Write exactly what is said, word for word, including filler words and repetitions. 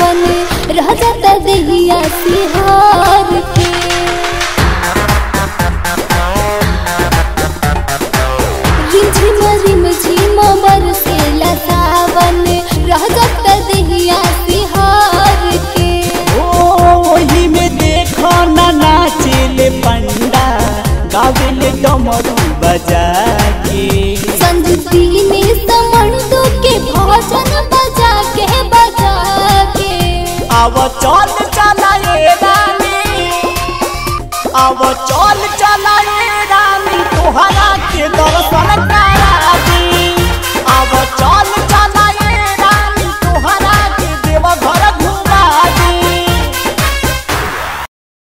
सावन रह जाता दहिया सिहार के। अब चल चला ए रानी, अब चल चला ए रानी, तोहरा के दर्शन